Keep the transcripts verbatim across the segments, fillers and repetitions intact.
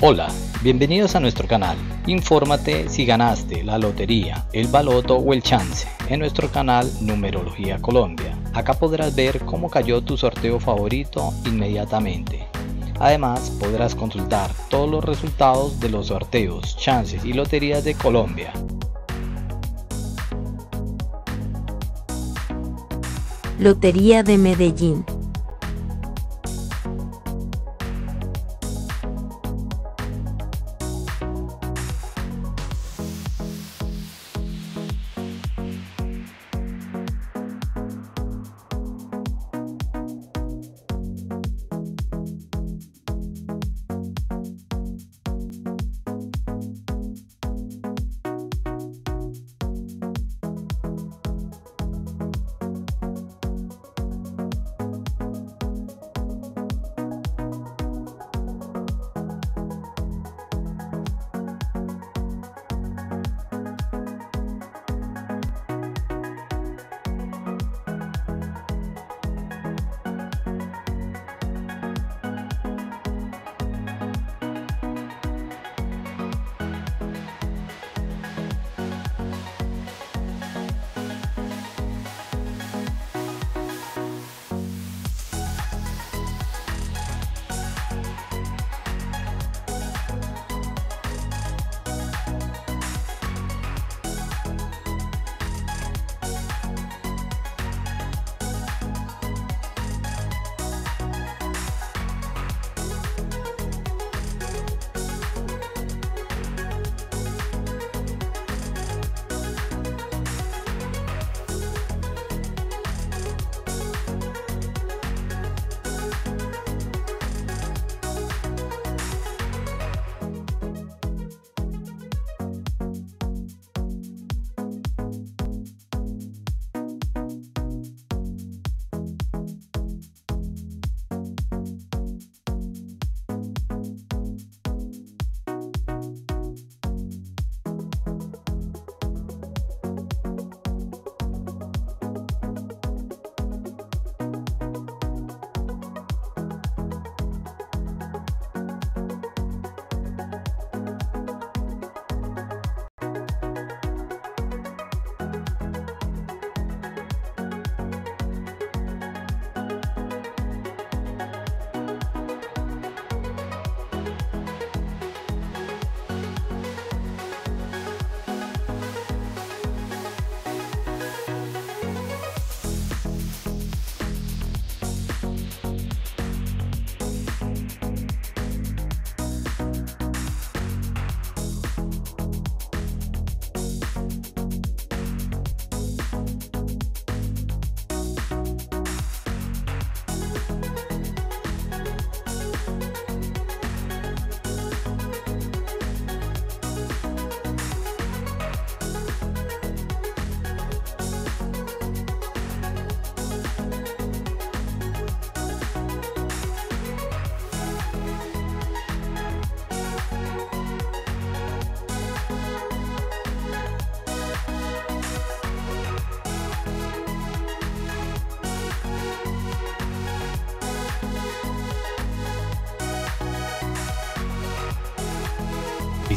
Hola, bienvenidos a nuestro canal. Infórmate si ganaste la lotería, el baloto o el chance en nuestro canal Numerología Colombia. Acá podrás ver cómo cayó tu sorteo favorito inmediatamente. Además, podrás consultar todos los resultados de los sorteos, chances y loterías de Colombia. Lotería de Medellín.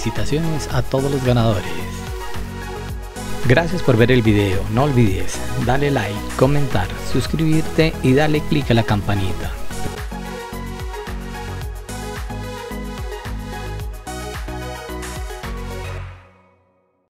Felicitaciones a todos los ganadores. Gracias por ver el video. No olvides darle like, comentar, suscribirte y darle clic a la campanita.